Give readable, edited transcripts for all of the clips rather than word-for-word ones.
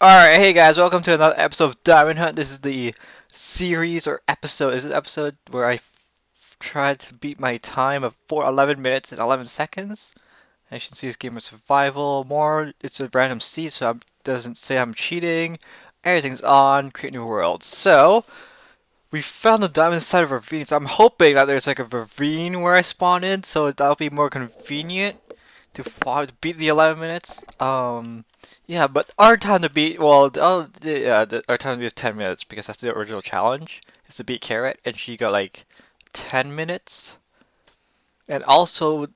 Alright, hey guys, welcome to another episode of Diamond Hunt. This is the series or episode, is it episode where I tried to beat my time of 11 minutes and 11 seconds. As you can see, this game is survival, more, it's a random seed, so it doesn't say I'm cheating. Everything's on, create new world. So, we found the diamond inside of a ravine, so I'm hoping that there's like a ravine where I spawned in, so that'll be more convenient to beat the 11 minutes. Yeah, but our time to beat, well, our time to beat is 10 minutes because that's the original challenge, is to beat Carrot, and she got like 10 minutes. And also,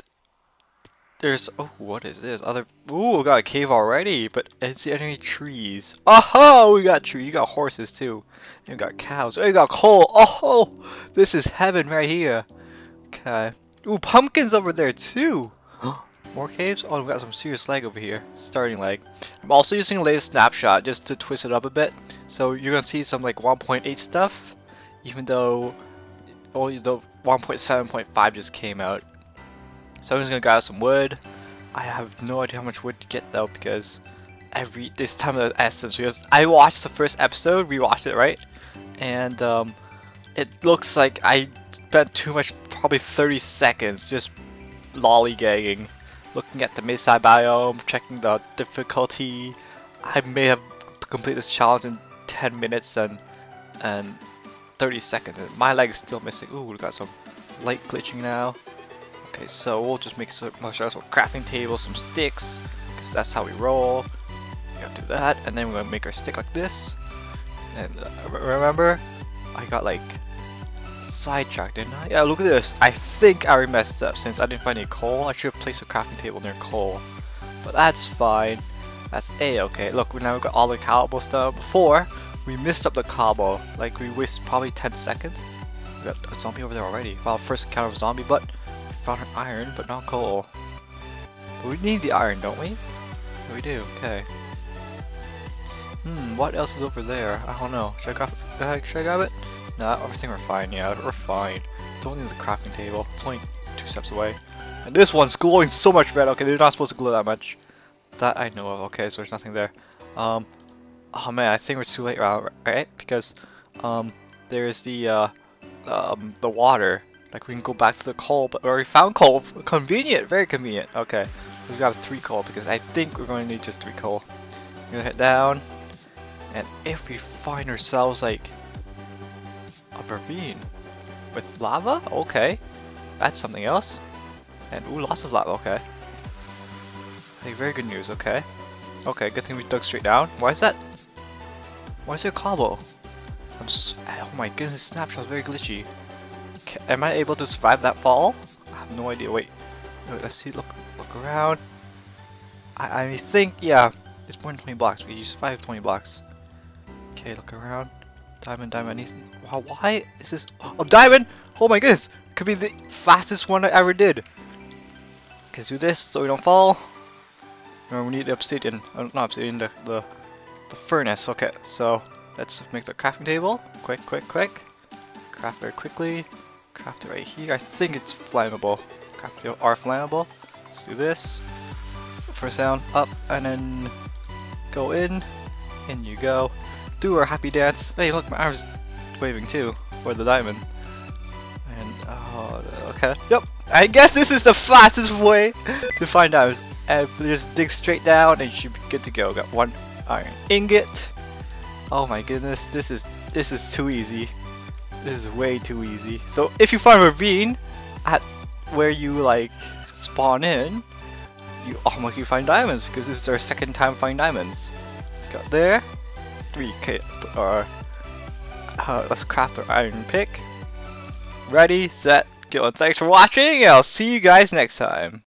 there's, oh, what is this? Other, ooh, we got a cave already, but I didn't see any trees. Oh, we got trees, you got horses too, and we got cows, and we got coal. Oh, this is heaven right here. Okay. Ooh, pumpkins over there too. More caves? Oh, we got some serious lag over here. Starting lag. I'm also using the latest snapshot just to twist it up a bit. So you're gonna see some like 1.8 stuff, even though only the 1.7.5 just came out. So I'm just gonna grab some wood. I have no idea how much wood to get though because this time of the essence. Because I watched the first episode, rewatched it, right? And it looks like I spent too much, probably 30 seconds just lollygagging. Looking at the Mesa biome, checking the difficulty. I may have completed this challenge in 10 minutes and 30 seconds. My leg is still missing. Ooh, we got some light glitching now. Okay, so we'll just make some crafting tables, some sticks, because that's how we roll. We gotta do that, and then we're gonna make our stick like this. And remember, I got like sidetracked, didn't I? Yeah, look at this. I think I already messed up since I didn't find any coal. I should have placed a crafting table near coal, but that's fine. That's a-okay. Look, now we've got all the cobble stuff. Before, we missed up the cobble. Like, we wasted probably 10 seconds. We got a zombie over there already. Well, first encounter of a zombie, but we found an iron, but not coal. But we need the iron, don't we? Yeah, we do, okay. What else is over there? I don't know. Should I grab it? Nah, I think we're fine, yeah, we're fine. Don't need the crafting table, it's only 2 steps away. And this one's glowing so much red, okay, they're not supposed to glow that much. That I know of, okay, so there's nothing there. Oh man, I think we're too late, right? Because, there's the water. Like, we can go back to the coal, but we already found coal. Convenient, very convenient. Okay, let's grab 3 coal, because I think we're going to need just 3 coal. We're gonna head down, and if we find ourselves, like, a ravine with lava? Okay, that's something else. And ooh, lots of lava, okay. Hey, very good news, okay. Okay, good thing we dug straight down. Why is that? Why is there cobble? I'm just, oh my goodness, this snapshot is very glitchy. Am I able to survive that fall? I have no idea, wait let's see, look around. I think, yeah, it's more than 20 blocks, we survived 20 blocks. Okay, look around. Diamond, anything. Wow, why is this? Oh, diamond! Oh my goodness! Could be the fastest one I ever did. Okay, do this so we don't fall. Remember, we need the obsidian. Not obsidian, the furnace. Okay, so let's make the crafting table. Quick. Craft very quickly. Craft it right here. I think it's flammable. Craft it are flammable. Let's do this. First down, up, and then go in. In you go. Do our happy dance. Hey, look, my arm's waving too for the diamond. And okay. Yep. I guess this is the fastest way to find diamonds. And just dig straight down, and you should be good to go. Got 1 iron ingot. Oh my goodness, this is too easy. This is way too easy. So if you find a ravine at where you like spawn in, you automatically find diamonds because this is our second time finding diamonds. Got there. 3k or let's craft our iron pick. Ready, set, go. Thanks for watching, and I'll see you guys next time.